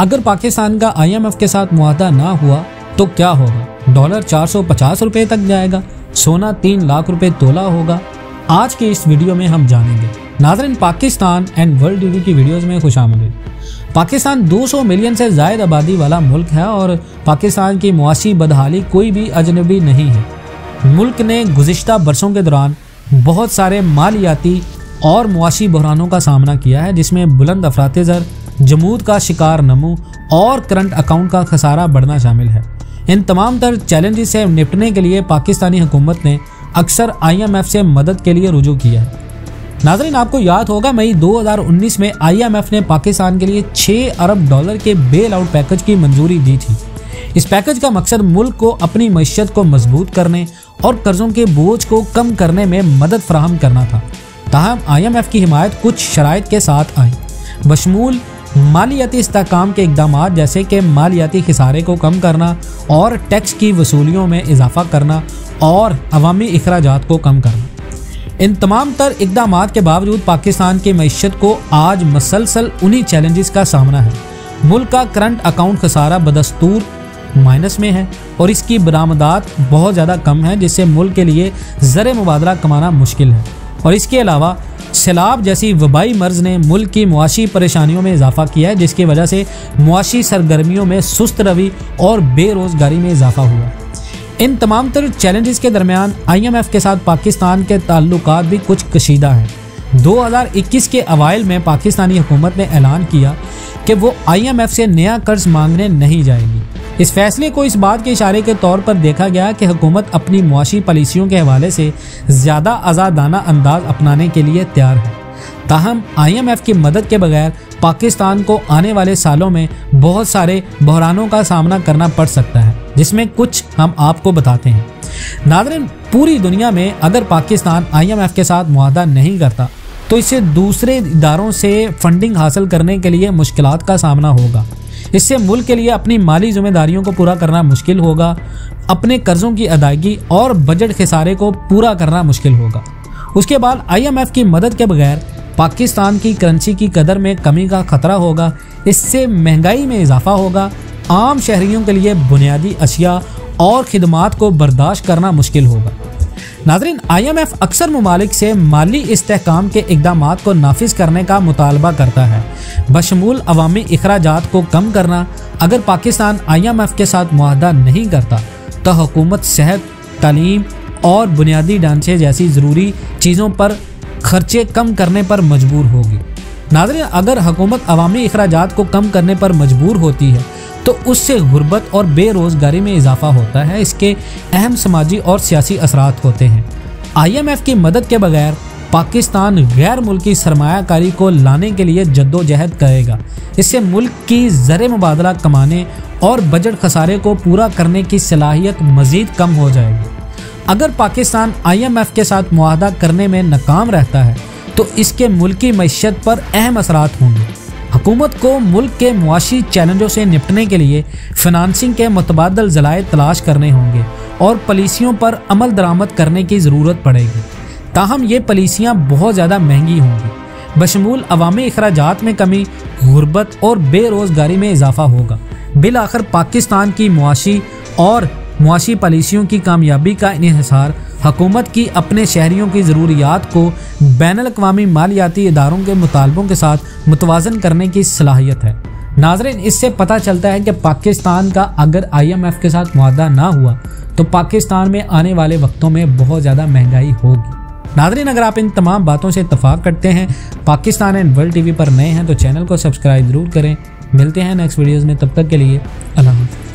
अगर पाकिस्तान का IMF के साथ मुआहदा ना हुआ तो क्या होगा? डॉलर 450 रुपए तक जाएगा, सोना 3 लाख रुपए तोला होगा। आज के इस वीडियो में हम जानेंगे। नाज़रीन, पाकिस्तान एंड वर्ल्ड टीवी की वीडियोस में खुशामदीद। पाकिस्तान 200 मिलियन से ज़ायद आबादी वाला मुल्क है और पाकिस्तान की मुआशी बदहाली कोई भी अजनबी नहीं है। मुल्क ने गुज़िश्ता बरसों के दौरान बहुत सारे मालियाती और मुआशी बहरानों का सामना किया है, जिसमें बुलंद अफरातज़र, जमूद का शिकार नमू और करंट अकाउंट का खसारा बढ़ना शामिल है। इन तमाम तर चैलेंजेस से निपटने के लिए पाकिस्तानी हुकूमत ने अक्सर IMF से मदद के लिए रुजू किया है। नाज़रीन, आपको याद होगा मई 2019 में IMF ने पाकिस्तान के लिए 6 अरब डॉलर के बेल आउट पैकेज की मंजूरी दी थी। इस पैकेज का मकसद मुल्क को अपनी मईशत को मजबूत करने और कर्जों के बोझ को कम करने में मदद फराहम करना था। ताहम IMF की हिमायत कुछ शराइत के साथ आई, बशमूल मालियाती इस्तेहकाम के इकदाम जैसे कि मालियाती खिसारे को कम करना और टैक्स की वसूलियों में इजाफा करना और अवामी इखराजात को कम करना। इन तमाम तर इकदाम के बावजूद पाकिस्तान की मईशत को आज मसलसल उन्हीं चैलेंजेस का सामना है। मुल्क का करंट अकाउंट खसारा बदस्तूर माइनस में है और इसकी बरामदात बहुत ज़्यादा कम है, जिससे मुल्क के लिए ज़र मुबादला कमाना मुश्किल है। और इसके अलावा सैलाब जैसी वबाई मर्ज़ ने मुल्क की मुआशी परेशानियों में इजाफा किया है, जिसकी वजह से मुआशी सरगर्मियों में सुस्त रवि और बेरोज़गारी में इजाफा हुआ। इन तमाम तर चैलेंजेस के दरमियान IMF के साथ पाकिस्तान के ताल्लुकात भी कुछ कशीदा हैं। 2021 के अवाइल में पाकिस्तानी हुकूमत ने ऐलान किया कि वो IMF से नया कर्ज मांगने नहीं जाएगी। इस फैसले को इस बात के इशारे के तौर पर देखा गया कि हुकूमत अपनी मुआशी पॉलिसियों के हवाले से ज़्यादा आज़ादाना अंदाज अपनाने के लिए तैयार है। ताहम IMF की मदद के बगैर पाकिस्तान को आने वाले सालों में बहुत सारे बहरानों का सामना करना पड़ सकता है, जिसमें कुछ हम आपको बताते हैं। नाज़रीन, पूरी दुनिया में अगर पाकिस्तान IMF के साथ मुआहदा नहीं करता तो इसे दूसरे इदारों से फंडिंग हासिल करने के लिए मुश्किलात का सामना होगा। इससे मुल्क के लिए अपनी माली जिम्मेदारियों को पूरा करना मुश्किल होगा, अपने कर्ज़ों की अदायगी और बजट खिसारे को पूरा करना मुश्किल होगा। उसके बाद IMF की मदद के बगैर पाकिस्तान की करेंसी की कदर में कमी का खतरा होगा। इससे महंगाई में इजाफा होगा, आम शहरियों के लिए बुनियादी अशिया और खिदमात को बर्दाश्त करना मुश्किल होगा। नाज़रीन, IMF अक्सर ममालिक से माली इस्तेहकाम के इकदामात को नाफिज करने का मुतालबा करता है, बशमूल अवामी इखराजात को कम करना। अगर पाकिस्तान IMF के साथ मुआहदा नहीं करता तो हुकूमत सेहत, तालीम और बुनियादी ढांचे जैसी ज़रूरी चीज़ों पर खर्चे कम करने पर मजबूर होगी। नाज़रीन, अगर हुकूमत अवामी इखराजात को कम करने पर मजबूर होती है तो उससे गुर्बत और बेरोज़गारी में इजाफा होता है। इसके अहम समाजी और सियासी असरात होते हैं। IMF की मदद के बगैर पाकिस्तान गैर मुल्की सरमायाकारी को लाने के लिए जद्दोजहद करेगा। इससे मुल्क की ज़र मुबादला कमाने और बजट खसारे को पूरा करने की सलाहियत मज़ीद कम हो जाएगी। अगर पाकिस्तान IMF के साथ मुआहदा करने में नाकाम रहता है तो इसके मुल्की मईशत पर अहम असरात होंगे। हुकूमत को मुल्क के मुआशी चैलेंजों से निपटने के लिए फिनांसिंग के मुतबादल ज़राए तलाश करने होंगे और पॉलिसियों पर अमल दरामद करने की ज़रूरत पड़ेगी। ताहम ये पॉलिसियाँ बहुत ज़्यादा महंगी होंगी, बशमूल अवामी इखराजात में कमी, गुर्बत और बेरोज़गारी में इजाफा होगा। बिलआखिर पाकिस्तान की मुआशी और मुआशी पॉलिसियों की कामयाबी का इन्हिसार हुकूमत की अपने शहरियों की ज़रूरियात को बैनुल-अक़वामी मालियाती इदारों के मुतालबों के साथ मुतवाज़न करने की सलाहियत है। नाज़रीन, इससे पता चलता है कि पाकिस्तान का अगर IMF के साथ मुआहदा ना हुआ तो पाकिस्तान में आने वाले वक्तों में बहुत ज़्यादा महंगाई होगी। नाज़रीन, अगर आप इन तमाम बातों से इत्तफ़ाक़ करते हैं, पाकिस्तान एंड वर्ल्ड TV पर नए हैं तो चैनल को सब्सक्राइब ज़रूर करें। मिलते हैं नेक्स्ट वीडियोज़ में, तब तक के लिए अल्लाह हाफ़िज़।